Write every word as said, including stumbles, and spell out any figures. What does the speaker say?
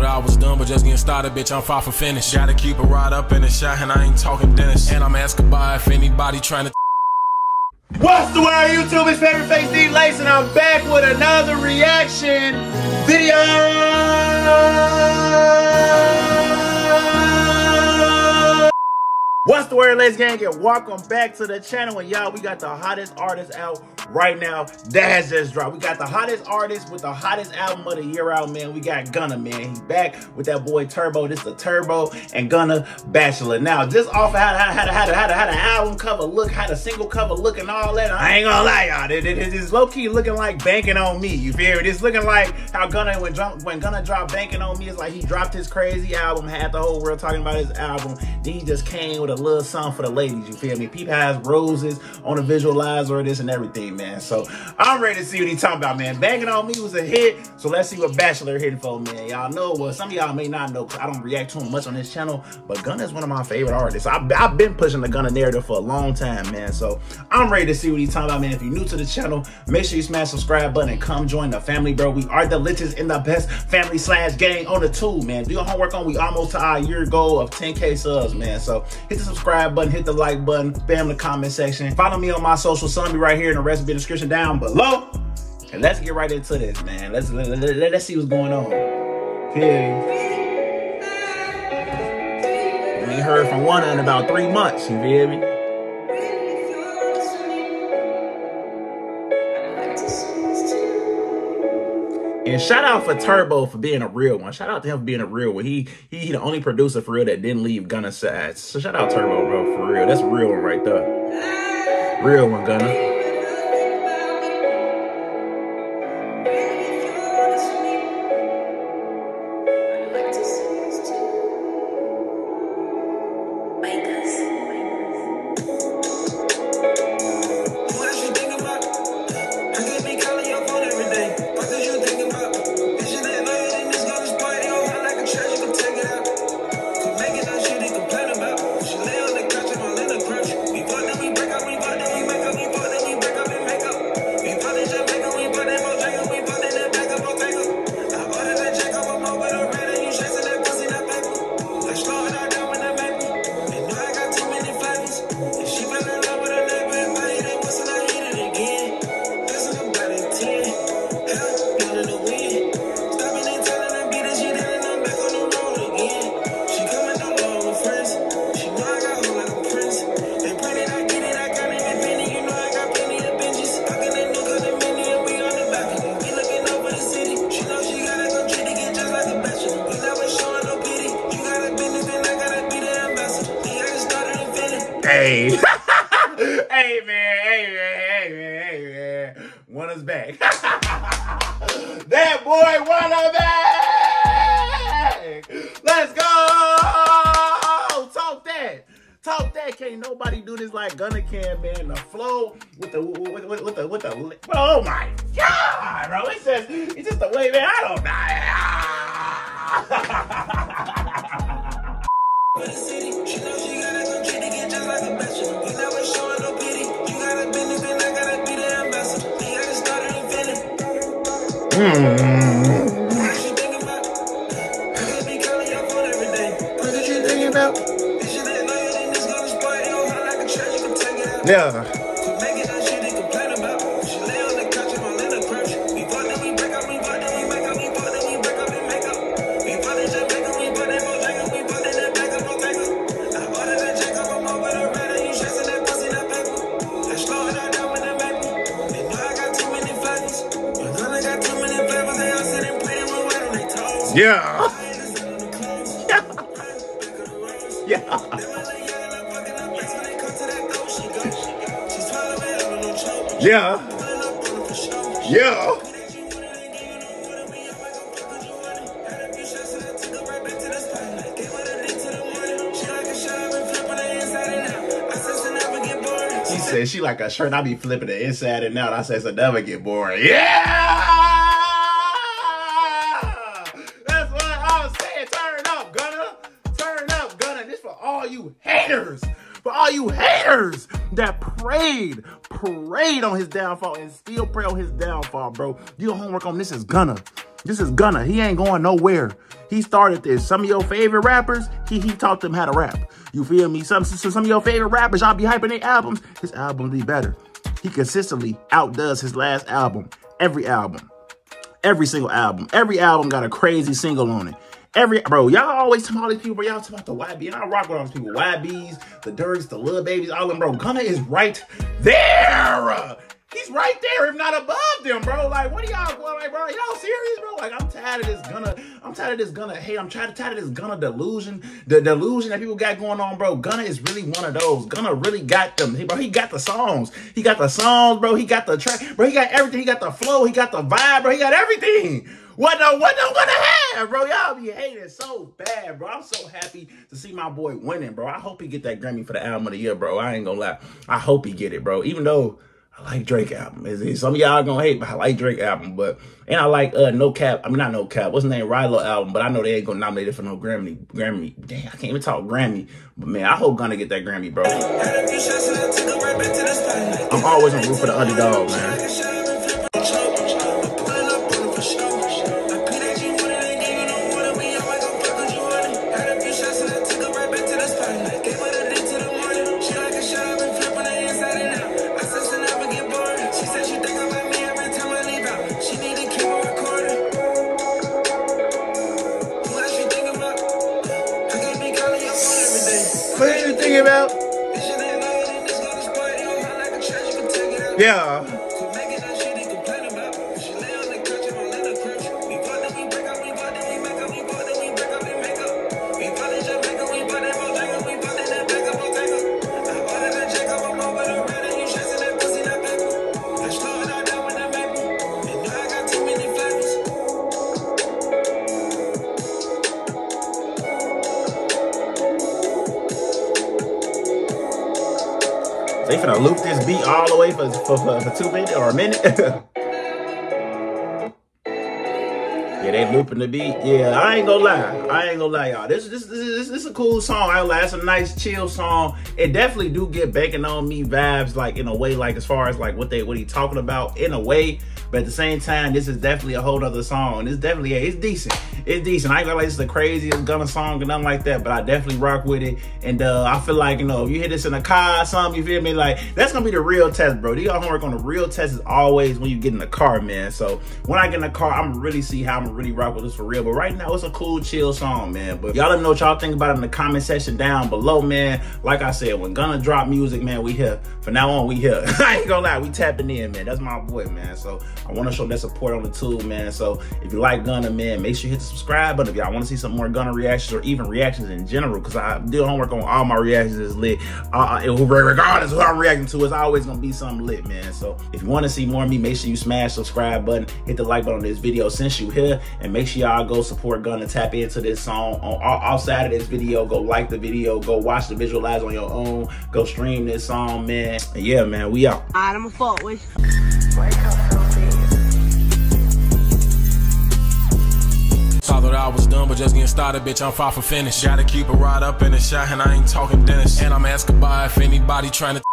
thought I was done, but just getting started, bitch, I'm far from finished. Gotta keep it right up in the shot, and I ain't talking Dennis. And I'm asking by if anybody trying to. What's the word, YouTube? It's Favorite Face D Lace, and I'm back with another reaction video. What's the word, Lace Gang? And welcome back to the channel. And y'all, we got the hottest artist out right now. That has just dropped. We got the hottest artist with the hottest album of the year out, man. We got Gunna, man. He's back with that boy Turbo. This is a Turbo and Gunna Bachelor. Now, just off of how, how, how, how, how, how the album cover look, how the single cover look and all that, I ain't gonna lie, y'all. It, it, it's low-key looking like Banking On Me. You feel it? It's looking like how Gunna, when, when Gunna dropped Banking On Me, it's like he dropped his crazy album, had the whole world talking about his album. Then he just came with a little song for the ladies, you feel me? People has roses on a visualizer, this and everything, man. So I'm ready to see what he's talking about, man. Banging On Me was a hit, so let's see what Bachelor hitting for, man. Y'all know what? Well, some of y'all may not know because I don't react to him much on this channel, but Gunna is one of my favorite artists. I've, I've been pushing the Gunna narrative for a long time, man. So I'm ready to see what he's talking about, man. If you're new to the channel, make sure you smash the subscribe button and come join the family, bro. We are the lichest and the best family slash gang on the two, man. Do your homework on. We almost to our year goal of ten K subs, man. So hit the subscribe button, hit the like button, spam the comment section. Follow me on my social, son, be right here in the recipe description down below. And let's get right into this, man. Let's let, let, let, let's see what's going on. Feel me? We heard from one in about three months. You feel me? And shout out for Turbo for being a real one. Shout out to him for being a real one. He he, he the only producer for real that didn't leave Gunna's side. So shout out Turbo, bro, for real. That's a real one right there. Real one, Gunna. Hey. Hey, man. Hey, man. Hey, man. Hey, man. One is back. That boy, one is back. Let's go. Talk that. Talk that. Can't nobody do this like Gunna can, man. The flow with the, with, with, with the, with the, oh my God, bro. It's just, it's just the way, man. I don't know. Mm. Yeah. Yeah. Yeah. Yeah. Yeah. Yeah. She said she like a shirt. I be flipping it inside and out. I said so never get boring. Yeah. Haters, for all you haters that prayed prayed on his downfall and still pray on his downfall, bro. Your homework on this is Gunna. This is Gunna. He ain't going nowhere. He started this. Some of your favorite rappers, he he taught them how to rap. You feel me? Some some, some of your favorite rappers, y'all be hyping their albums. His album be better. He consistently outdoes his last album. Every album. Every single album. Every album got a crazy single on it. Every bro, y'all always talking about these people, y'all talking about the Y B. And I rock with all these people. Y Bs, the Dirks, the Lil Babies, all them, bro. Gunna is right there. He's right there, if not above them, bro. Like, what are y'all going like, bro? Y'all serious, bro? Like, I'm tired of this Gunna. I'm tired of this Gunna. Hey, I'm tired, tired of this Gunna delusion. The delusion that people got going on, bro. Gunna is really one of those. Gunna really got them. Hey, bro, he got the songs. He got the songs, bro. He got the track. Bro, he got everything. He got the flow. He got the vibe, bro. He got everything. What no, what no Gunna have, bro? Y'all be hating so bad, bro. I'm so happy to see my boy winning, bro. I hope he get that Grammy for the album of the year, bro. I ain't gonna lie. I hope he get it, bro. Even though I like Drake album. Some of y'all are gonna hate, but I like Drake album. But and I like uh no cap. I mean not no cap. What's his name? Rylo album. But I know they ain't gonna nominate it for no Grammy. Grammy. Dang, I can't even talk Grammy. But man, I hope Gunna get that Grammy, bro. I'm always on root for the underdog, man. What are you thinking about? Yeah. They finna loop this beat all the way for, for, for, for two minutes or a minute. Yeah, they looping the beat. Yeah, I ain't gonna lie. I ain't gonna lie, y'all. This, this, this, this, this is a cool song. I like, it's a nice, chill song. It definitely do get Banking on Me vibes, like, in a way, like, as far as, like, what they what he talking about, in a way. But at the same time, this is definitely a whole other song. It's definitely, yeah, it's decent. It's decent. I ain't gonna like it's the craziest Gunna song or nothing like that, but I definitely rock with it. And uh, I feel like, you know, if you hear this in a car or something, you feel me? Like, that's gonna be the real test, bro. Y'all homework on the real test is always when you get in the car, man. So when I get in the car, I'm really see how I'm really rock with this for real. But right now, it's a cool, chill song, man. But y'all let me know what y'all think about it in the comment section down below, man. Like I said, when Gunna drop music, man, we here. From now on, we here. I ain't gonna lie, we tapping in, man. That's my boy, man. So I wanna show that support on the tool, man. So if you like Gunna, man, make sure you hit the subscribe button if y'all want to see some more Gunna reactions or even reactions in general, because I do homework on all my reactions is lit. Uh, regardless of who I'm reacting to, it's always going to be something lit, man. So if you want to see more of me, make sure you smash the subscribe button, hit the like button on this video since you here, and make sure y'all go support Gunna, tap into this song on outside of this video, go like the video, go watch the visualize on your own, go stream this song, man. And yeah, man, we out. Alright, I'm a fault with I was done, but just getting started, bitch, I'm far from finished. Gotta keep it right up in the shot, and I ain't talking Dennis. And I'm asking by if anybody trying to